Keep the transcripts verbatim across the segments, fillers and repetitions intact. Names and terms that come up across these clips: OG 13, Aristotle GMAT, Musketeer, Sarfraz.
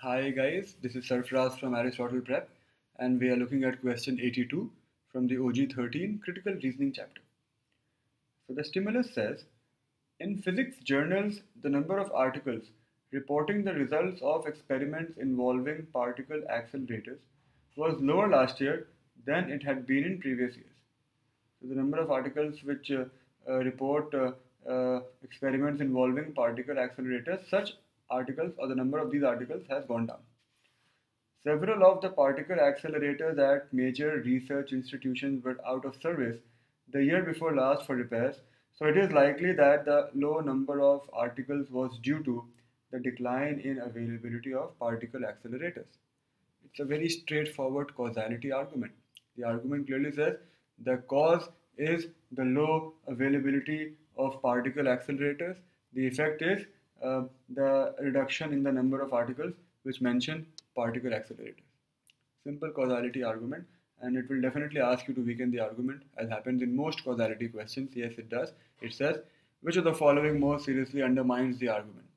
Hi guys, this is Sarfraz from Aristotle Prep and we are looking at question eighty-two from the O G thirteen critical reasoning chapter. So the stimulus says, in physics journals the number of articles reporting the results of experiments involving particle accelerators was lower last year than it had been in previous years. So the number of articles which uh, uh, report uh, uh, experiments involving particle accelerators, such articles or the number of these articles has gone down. Several of the particle accelerators at major research institutions were out of service the year before last for repairs, so it is likely that the low number of articles was due to the decline in availability of particle accelerators. It's a very straightforward causality argument. The argument clearly says the cause is the low availability of particle accelerators. The effect is Uh, the reduction in the number of articles which mention particle accelerators. Simple causality argument, and it will definitely ask you to weaken the argument, as happens in most causality questions. Yes, it does. It says, which of the following most seriously undermines the argument?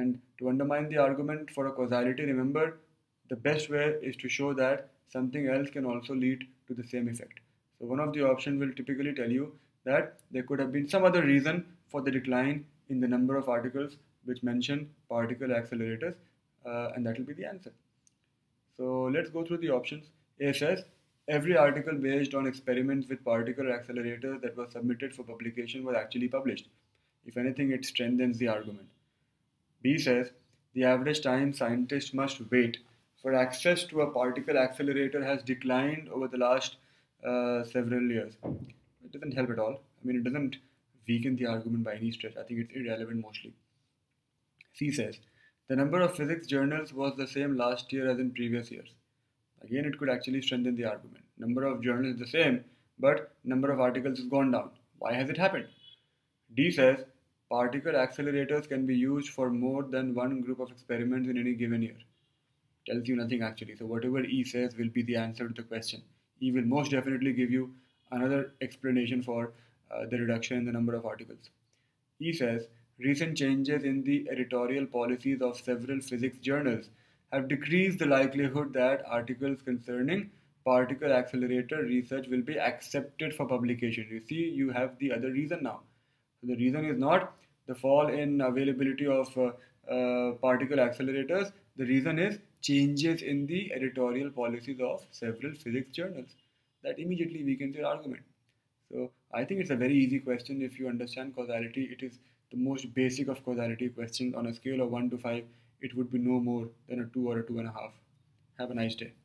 And to undermine the argument for a causality, remember, the best way is to show that something else can also lead to the same effect. So one of the options will typically tell you that there could have been some other reason for the decline in the number of articles which mention particle accelerators, uh, and that will be the answer. So let's go through the options. A says, every article based on experiments with particle accelerators that was submitted for publication was actually published. If anything, it strengthens the argument. B says, the average time scientists must wait for access to a particle accelerator has declined over the last uh, several years. It doesn't help at all. I mean, it doesn't weaken the argument by any stretch. I think it's irrelevant mostly. C says, the number of physics journals was the same last year as in previous years. Again, it could actually strengthen the argument. Number of journals is the same, but number of articles has gone down. Why has it happened? D says, particle accelerators can be used for more than one group of experiments in any given year. Tells you nothing actually. So whatever E says will be the answer to the question. E will most definitely give you another explanation for Uh, the reduction in the number of articles. E says, recent changes in the editorial policies of several physics journals have decreased the likelihood that articles concerning particle accelerator research will be accepted for publication. You see, you have the other reason now. So the reason is not the fall in availability of uh, uh, particle accelerators. The reason is changes in the editorial policies of several physics journals. That immediately weakens your argument. So I think it's a very easy question if you understand causality. It is the most basic of causality questions. On a scale of one to five, it would be no more than a two or a two and a half. Have a nice day.